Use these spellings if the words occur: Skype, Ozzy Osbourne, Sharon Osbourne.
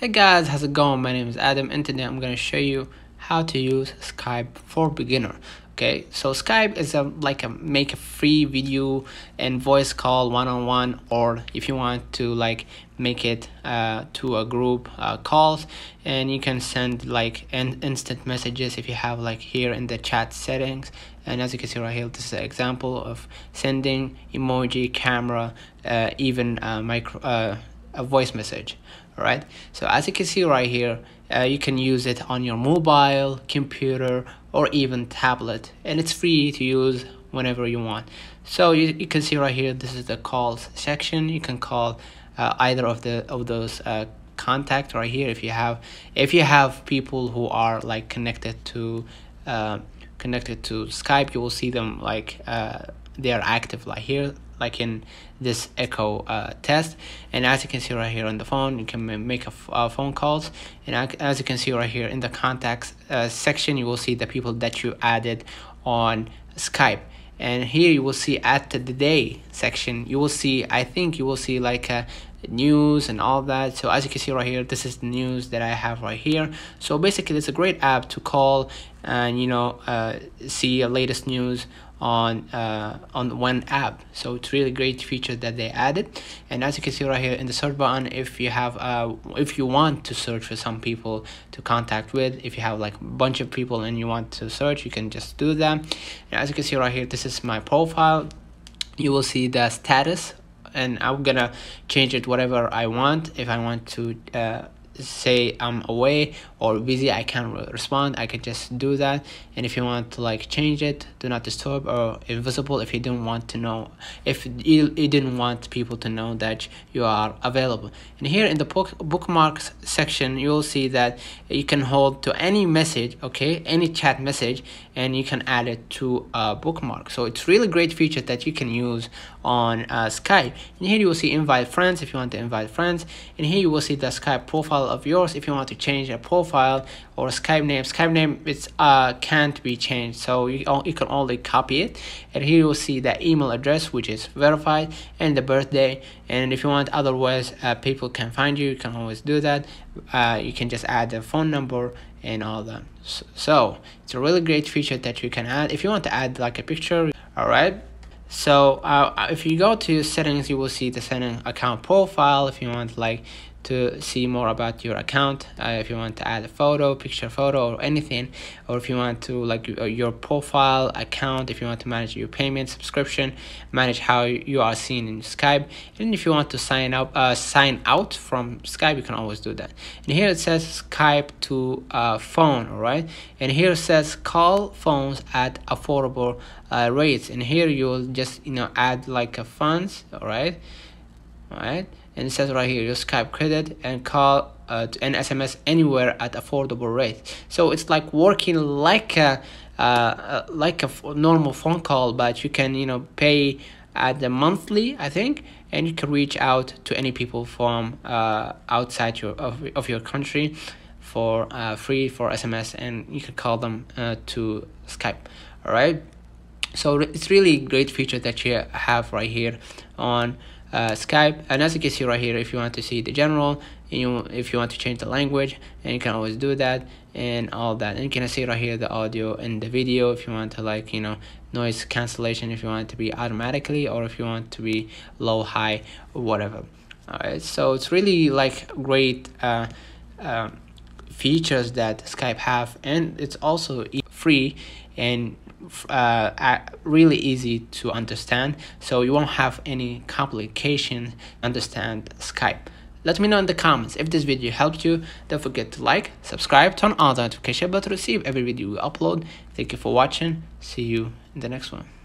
Hey guys, how's it going? My name is Adam and today I'm going to show you how to use Skype for beginner. Okay, so Skype is make a free video and voice call one-on-one, or if you want to make it to a group calls, and you can send instant messages if you have here in the chat settings. And as you can see right here, this is an example of sending emoji, camera, even a voice message. All right, so as you can see right here, you can use it on your mobile, computer, or even tablet, and it's free to use whenever you want. So you can see right here, this is the calls section. You can call either of those contact right here if you have people who are connected to Skype. You will see them they are active here, in this echo test. And as you can see right here on the phone, you can make phone calls. And as you can see right here in the contacts section, you will see the people that you added on Skype. And here you will see at the day section, you will see, I think you will see news and all that. So as you can see right here, this is the news that I have right here. So basically it's a great app to call and see the latest news on one app. So it's really great feature that they added. And as you can see right here in the search button, if you want to search for some people to contact with, if you have a bunch of people and you want to search, you can just do that. And as you can see right here, this is my profile. You will see the status, and I'm gonna change it whatever I want. If I want to say I'm away or busy, I can't respond, I can just do that. And if you want to change it, do not disturb or invisible, if you don't want to know, if you didn't want people to know that you are available. And here in the bookmarks section, you'll see that you can hold to any message, okay, any chat message, and you can add it to a bookmark. So it's really great feature that you can use on Skype. And here you will see invite friends if you want to invite friends. And here you will see the Skype profile of yours if you want to change a profile, or Skype name. Skype name can't be changed, so you can only copy it. And here you will see the email address, which is verified, and the birthday. And if you want other ways people can find you, you can always do that. You can just add the phone number and all that. So it's a really great feature that you can add if you want to add a picture. All right, so if you go to settings, you will see the setting account profile if you want to see more about your account, if you want to add a photo, photo, or anything, or if you want to your profile account, if you want to manage your payment, subscription, manage how you are seen in Skype. And if you want to sign out from Skype, you can always do that. And here it says Skype to phone. All right, and here it says call phones at affordable rates. And here you'll just add a funds. All right, and it says right here, your Skype credit and call and SMS anywhere at affordable rate. So it's working like a normal phone call, but you can pay at the monthly, I think, and you can reach out to any people from outside of your country for free for SMS, and you can call them to Skype. All right, so it's really great feature that you have right here on Skype. And as you can see right here, if you want to see the general, if you want to change the language, and you can always do that and all that. And you can see right here the audio and the video, if you want to noise cancellation, if you want it to be automatically, or if you want to be low, high, or whatever. All right, so it's really great features that Skype have, and it's also free and really easy to understand, so you won't have any complications understand Skype. Let me know in the comments if this video helped you. Don't forget to like, subscribe, turn on the notification bell to receive every video we upload. Thank you for watching. See you in the next one.